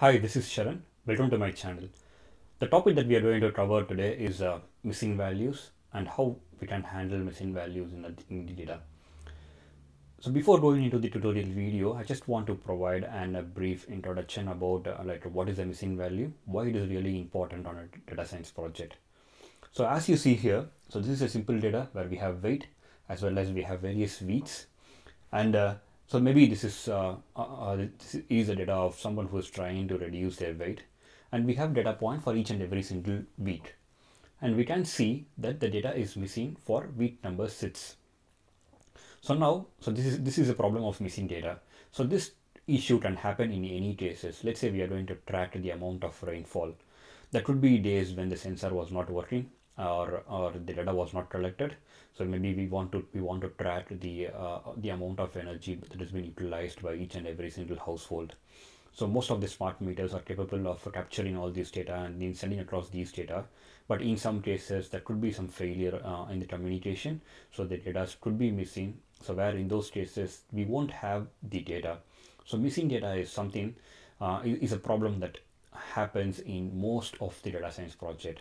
Hi, this is Sharan. Welcome to my channel. The topic that we are going to cover today is missing values and how we can handle missing values in the data. So before going into the tutorial video, I just want to provide a brief introduction about what is a missing value, why it is really important on a data science project. So as you see here, so this is a simple data where we have weight as well as we have various weights, and so maybe this is the data of someone who is trying to reduce their weight, and we have data point for each and every single weight, and we can see that the data is missing for weight number 6. So now, this is a problem of missing data. So this issue can happen in any cases. Let's say we are going to track the amount of rainfall. There could be days when the sensor was not working, or the data was not collected. So maybe we want to track the amount of energy that has been utilized by each and every single household. So most of the smart meters are capable of capturing all these data and then sending across these data, but in some cases there could be some failure in the communication, so the data could be missing. So where in those cases we won't have the data. So missing data is something is a problem that happens in most of the data science project.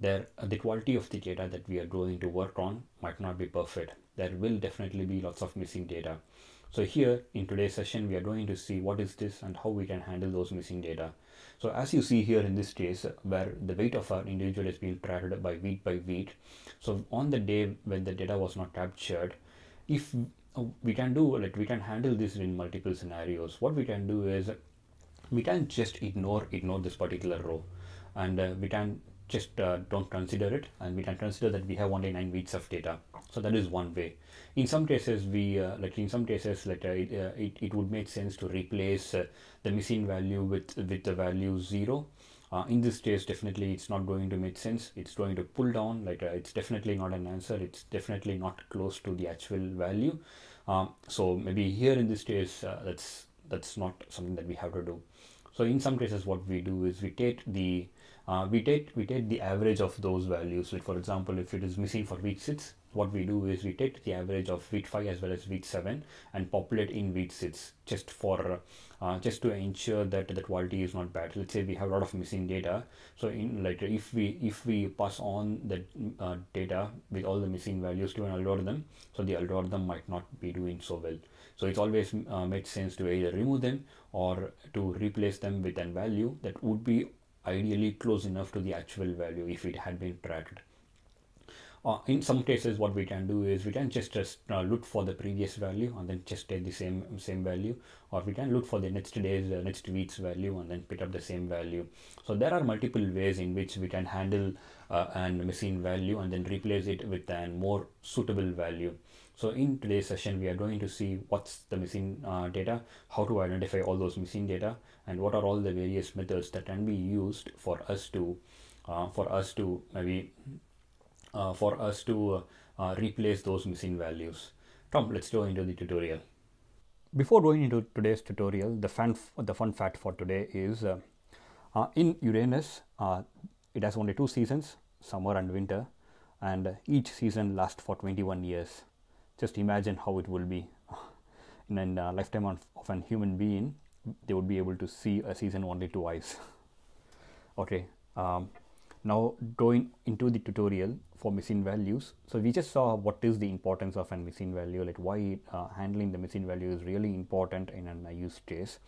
The quality of the data that we are going to work on might not be perfect. There will definitely be lots of missing data. So here in today's session, we are going to see what is this and how we can handle those missing data. So as you see here in this case, where the weight of our individual is being tracked by weight, so on the day when the data was not captured, if we can handle this in multiple scenarios. What we can do is we can just ignore this particular row, and we can just don't consider it, and we can consider that we have only 9 weights of data. So that is one way. In some cases it would make sense to replace the missing value with the value 0. In this case, definitely it's not going to make sense. It's going to pull down, it's definitely not an answer. It's definitely not close to the actual value. So maybe here in this case, that's not something that we have to do. So in some cases, what we do is we take the average of those values. Like for example, if it is missing for week 6, what we do is we take the average of week 5 as well as week 7 and populate in week 6 just for just to ensure that the quality is not bad. Let's say we have a lot of missing data. So in if we pass on the data with all the missing values to an algorithm, so the algorithm might not be doing so well. So it always makes sense to either remove them or to replace them with a value that would be ideally close enough to the actual value if it had been tracked. In some cases, what we can do is we can just look for the previous value and then just take the same value, or we can look for the next week's value and then pick up the same value. So there are multiple ways in which we can handle an missing value and then replace it with a more suitable value. So in today's session, we are going to see what's the missing data, how to identify all those missing data, and what are all the various methods that can be used for us to replace those missing values. Come, let's go into the tutorial. Before going into today's tutorial, the fun fact for today is in Uranus, it has only 2 seasons, summer and winter, and each season lasts for 21 years. Just imagine how it will be in a lifetime of a human being. They would be able to see a season only 2 times. Okay. Now going into the tutorial for missing values. So we just saw what is the importance of a missing value, like why handling the missing value is really important in a use case.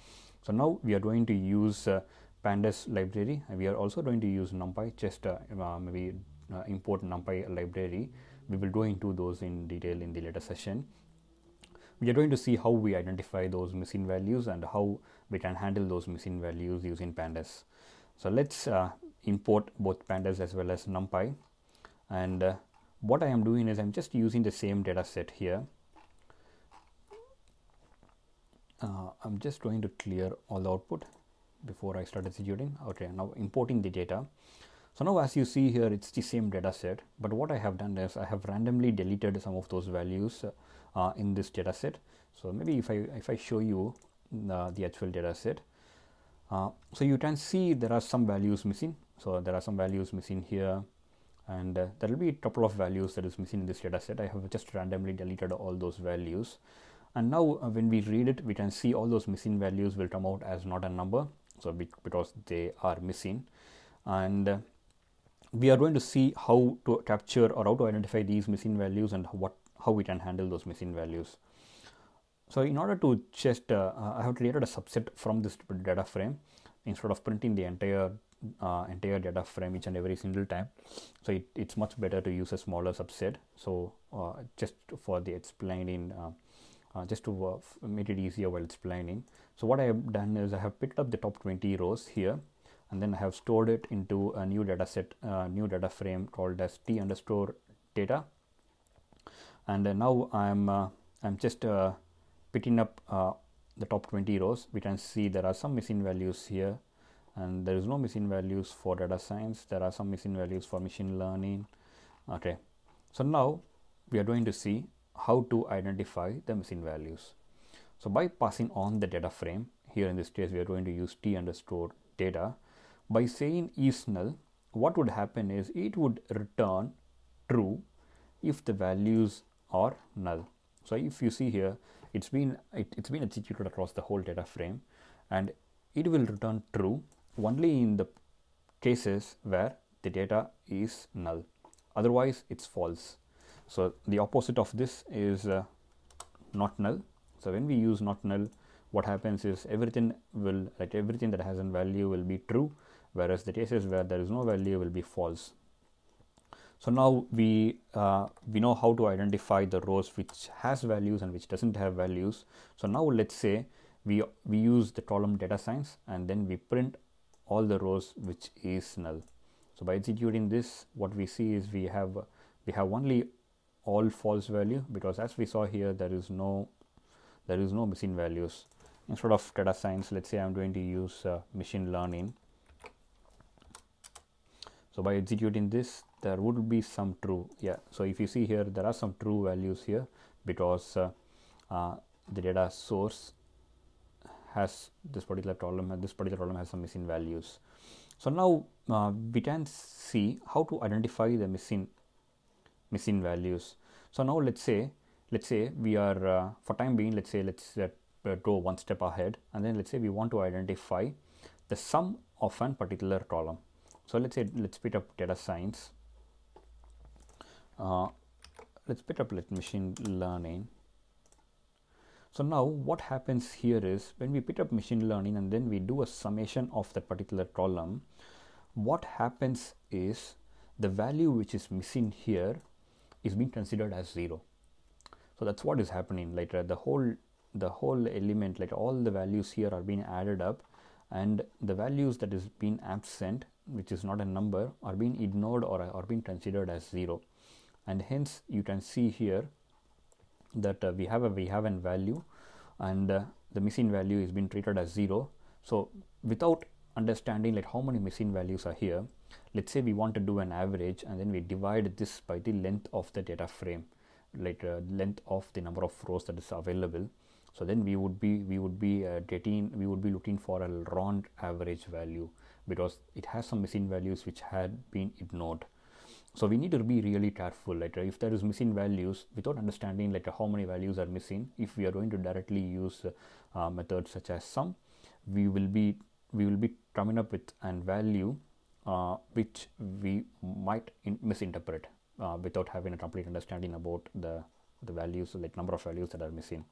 So now we are going to use Pandas library, and we are also going to use NumPy. Just maybe import NumPy library. We will go into those in detail in the later session. We are going to see how we identify those missing values and how we can handle those missing values using Pandas. So let's import both Pandas as well as NumPy, and what I am doing is I'm just using the same data set here. I'm just going to clear all output before I start executing. Okay, now importing the data. So now as you see here, it's the same data set, but what I have done is I have randomly deleted some of those values in this data set. So maybe if I show you the actual data set, so you can see there are some values missing. So there are some values missing here, and there will be a couple of values that is missing in this data set. I have just randomly deleted all those values, and now when we read it, we can see all those missing values will come out as not a number, so because they are missing. And we are going to see how to capture or how to identify these missing values and how we can handle those missing values. So in order to just I have created a subset from this data frame instead of printing the entire data frame each and every single time. So it's much better to use a smaller subset. So just for the explaining, just to make it easier while explaining. So what I have done is I have picked up the top 20 rows here, and then I have stored it into a new data set, new data frame called as t_data. And now I'm just picking up the top 20 rows. We can see there are some missing values here, and there is no missing values for data science. There are some missing values for machine learning. Okay, so now we are going to see how to identify the missing values. So by passing on the data frame, here in this case we are going to use t_data. By saying is null, what would happen is it would return true if the values are null. So if you see here, it's been executed across the whole data frame, and it will return true only in the cases where the data is null. Otherwise, it's false. So the opposite of this is not null. So when we use not null, what happens is everything that has a value will be true, whereas the cases where there is no value will be false. So now we know how to identify the rows which has values and which doesn't have values. So now let's say we use the column data science, and then we print all the rows which is null. So by executing this, what we see is we have only all false value, because as we saw here, there is no missing values. Instead of data science, let's say I'm going to use machine learning. So by executing this, there would be some true. Yeah, so if you see here, there are some true values here, because the data source has this particular column has some missing values. So now we can see how to identify the missing values. So now let's say we are for time being, let's go one step ahead, and then let's say we want to identify the sum of a particular column. So let's pick up data science, let's pick up machine learning. So now what happens here is when we pick up machine learning and then we do a summation of that particular column, what happens is the value which is missing here is being considered as 0. So that's what is happening. Like the whole element, like all the values here are being added up, and the values that is being absent, which is not a number, are being ignored or are being considered as 0. And hence you can see here that we have a value, and the missing value is being treated as 0. So without understanding like how many missing values are here, let's say we want to do an average, and then we divide this by the length of the data frame, like length of the number of rows that is available. So then we would be looking for a round average value, because it has some missing values which had been ignored. So we need to be really careful. Like if there is missing values, without understanding like how many values are missing, if we are going to directly use methods such as sum, we will be coming up with a value which we might misinterpret without having a complete understanding about the values, like number of values that are missing.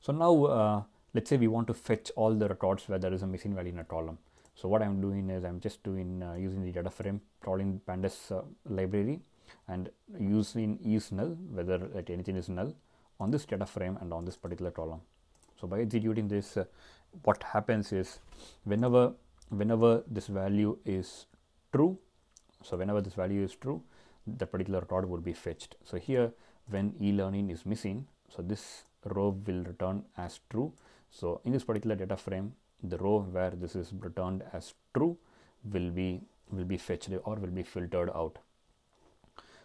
So now let's say we want to fetch all the records where there is a missing value in a column. So what I'm doing is I'm just using the data frame, calling Pandas library, and using is null, whether like anything is null on this data frame and on this particular column. So by executing this, what happens is whenever this value is true, so whenever this value is true, the particular record would be fetched. So here when e-learning is missing, so this row will return as true. So in this particular data frame, the row where this is returned as true will be fetched or will be filtered out.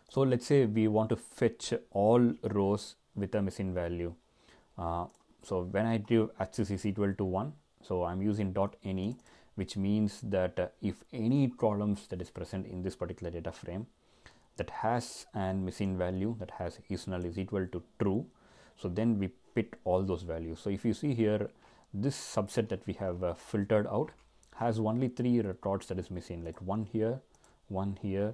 So let's say we want to fetch all rows with a missing value. So when I give axis is equal to 1, so I'm using .any, which means that if any columns that is present in this particular data frame that has an missing value that has is null is equal to true, so then we pick all those values. So if you see here, this subset that we have filtered out has only three rods that is missing, like one here, one here,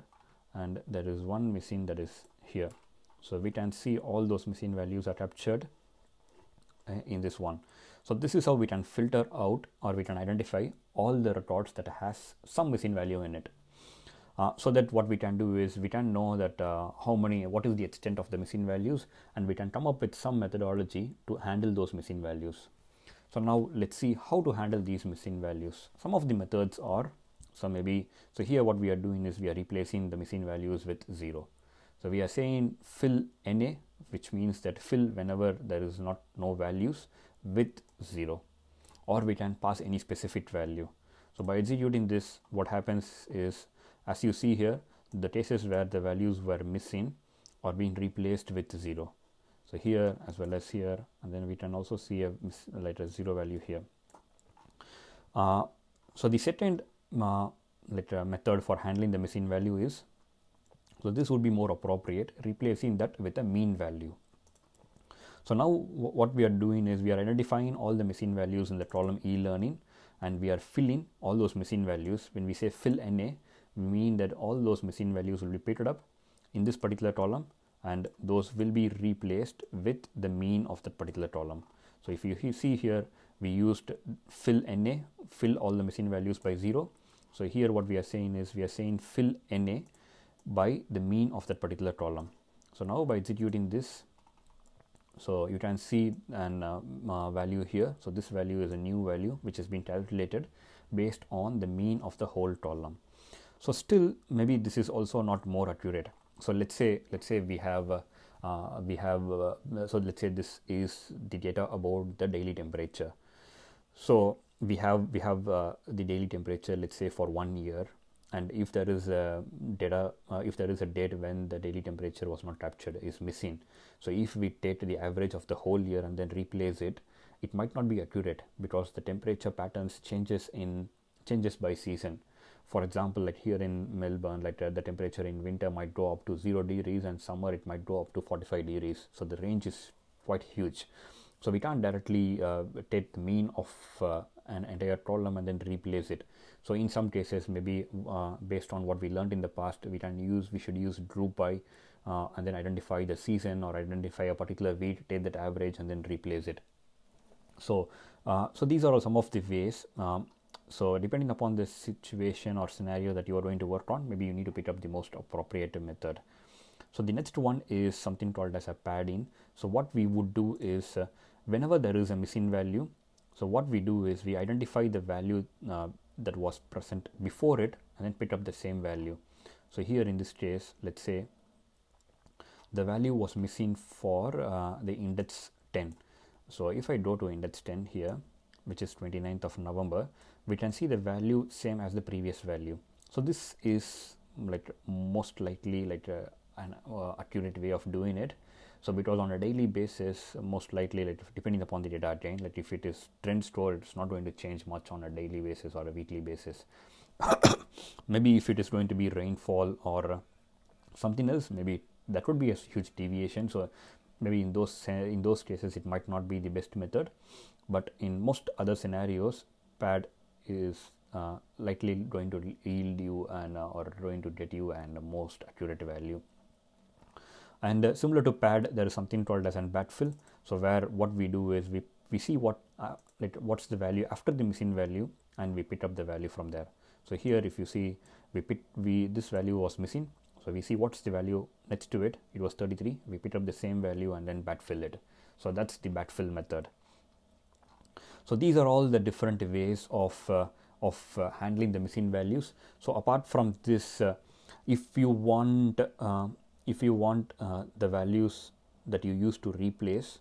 and there is one missing that is here. So we can see all those missing values are captured in this one. So this is how we can filter out, or we can identify all the rods that has some missing value in it. So that what we can do is we can know that what is the extent of the missing values, and we can come up with some methodology to handle those missing values. So now let's see how to handle these missing values. Some of the methods are, so here what we are doing is we are replacing the missing values with 0. So we are saying fill NA, which means that fill whenever there is no values with 0, or we can pass any specific value. So by executing this, what happens is, as you see here, the cases where the values were missing are being replaced with 0. So here as well as here, and then we can also see a 0 value here. So the second method for handling the missing value is, so this would be more appropriate, replacing that with a mean value. So now what we are doing is we are identifying all the missing values in the column e-learning, and we are filling all those missing values. When we say fill NA, we mean that all those missing values will be picked up in this particular column, and those will be replaced with the mean of that particular column. So if you see here, we used fill NA, fill all the missing values by 0. So here what we are saying is we are saying fill NA by the mean of that particular column. So now by executing this, so you can see an value here. So this value is a new value which has been calculated based on the mean of the whole column. So still maybe this is also not more accurate. So let's say let's say this is the data about the daily temperature. So we have the daily temperature, let's say for 1 year, and if there is a date when the daily temperature was not captured is missing. So if we take the average of the whole year and then replace it, it might not be accurate because the temperature patterns changes by season. For example, like here in Melbourne, like the temperature in winter might go up to 0 degrees, and summer it might go up to 45 degrees. So the range is quite huge. So we can't directly take the mean of an entire column and then replace it. So in some cases, maybe based on what we learned in the past, we should use group by and then identify the season or identify a particular week, take that average and then replace it. So, so these are some of the ways. So depending upon the situation or scenario that you are going to work on, maybe you need to pick up the most appropriate method. So the next one is something called as a padding. So what we would do is whenever there is a missing value, so what we do is we identify the value that was present before it and then pick up the same value. So here in this case, let's say the value was missing for the index 10. So if I go to index 10 here, which is 29th of November, we can see the value same as the previous value. So this is like most likely like an accurate way of doing it. So because on a daily basis, most likely, like depending upon the data again, like if it is trend store, it's not going to change much on a daily basis or a weekly basis. Maybe if it is going to be rainfall or something else, maybe that could be a huge deviation. So maybe in those cases it might not be the best method, but in most other scenarios, pad is likely going to yield you or going to get you a most accurate value. And similar to pad, there is something called as an backfill. So where what we do is we see what's the value after the missing value, and we pick up the value from there. So here, if you see, this value was missing. So we see what's the value next to it. It was 33. We pick up the same value and then backfill it. So that's the backfill method. So these are all the different ways of handling the missing values. So apart from this, if you want the values that you use to replace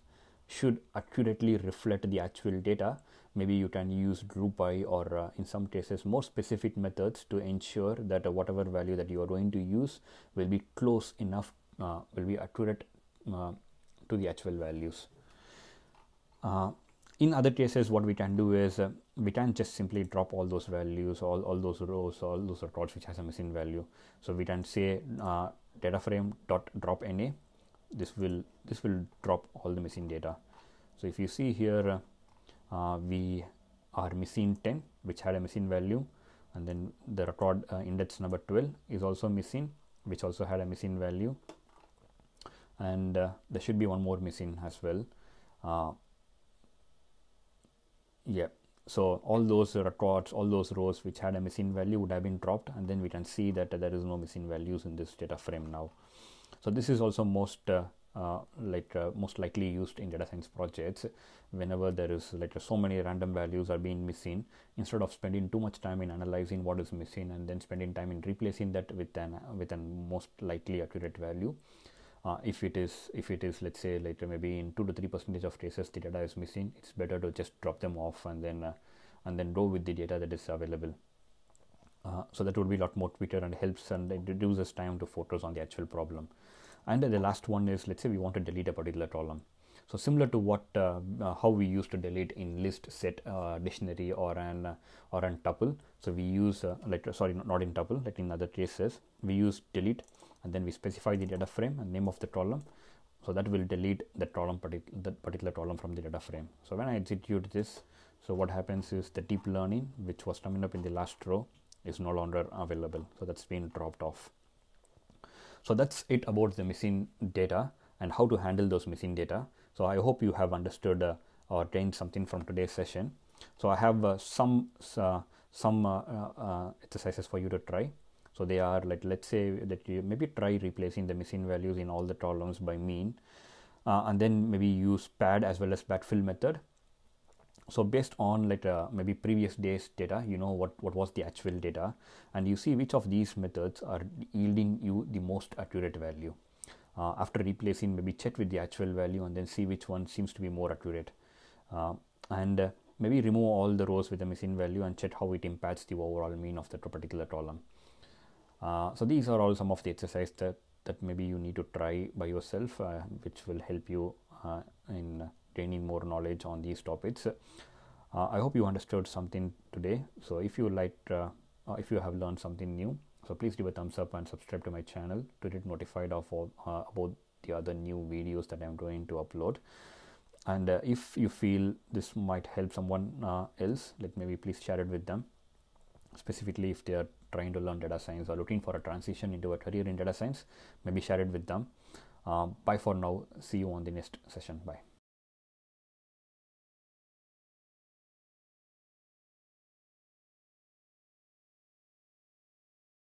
should accurately reflect the actual data, maybe you can use group by or in some cases more specific methods to ensure that whatever value that you are going to use will be close enough, will be accurate to the actual values. In other cases, what we can do is we can just simply drop all those values, all those rows, all those records which has a missing value. So we can say data frame dot drop NA. This will drop all the missing data. So if you see here, we are missing 10, which had a missing value, and then the record index number 12 is also missing, which also had a missing value, and there should be one more missing as well. Yeah, so all those records, all those rows which had a missing value would have been dropped, and then we can see that there is no missing values in this data frame now. So this is also most most likely used in data science projects. Whenever there is so many random values are being missing, instead of spending too much time in analyzing what is missing and then spending time in replacing that with an most likely accurate value, if it is let's say maybe in 2 to 3% of cases the data is missing, it's better to just drop them off and then go with the data that is available. So that would be a lot more quicker and helps, and it reduces time to focus on the actual problem. And the last one is, let's say we want to delete a particular column. So similar to what how we used to delete in list, set, dictionary, or an tuple. So we use sorry, not in tuple, like in other cases we use delete, and then we specify the data frame and name of the column. So that will delete the column, that particular column from the data frame. So when I execute this, so what happens is the deep learning which was coming up in the last row is no longer available. So that's been dropped off. So that's it about the missing data and how to handle those missing data. So I hope you have understood or gained something from today's session. So I have some exercises for you to try. So they are like, let's say that you maybe try replacing the missing values in all the columns by mean, and then maybe use PAD as well as backfill method. So based on maybe previous days data, you know what was the actual data, and you see which of these methods are yielding you the most accurate value. After replacing, maybe check with the actual value and then see which one seems to be more accurate, and maybe remove all the rows with the missing value and check how it impacts the overall mean of that particular column. So these are all some of the exercises that maybe you need to try by yourself, which will help you in gaining more knowledge on these topics. I hope you understood something today. So if you have learned something new, so please give a thumbs up and subscribe to my channel to get notified of all, about the other new videos that I'm going to upload. And if you feel this might help someone else, maybe please share it with them, specifically if they are trying to learn data science or looking for a transition into a career in data science. Maybe share it with them. Bye for now. See you on the next session. Bye.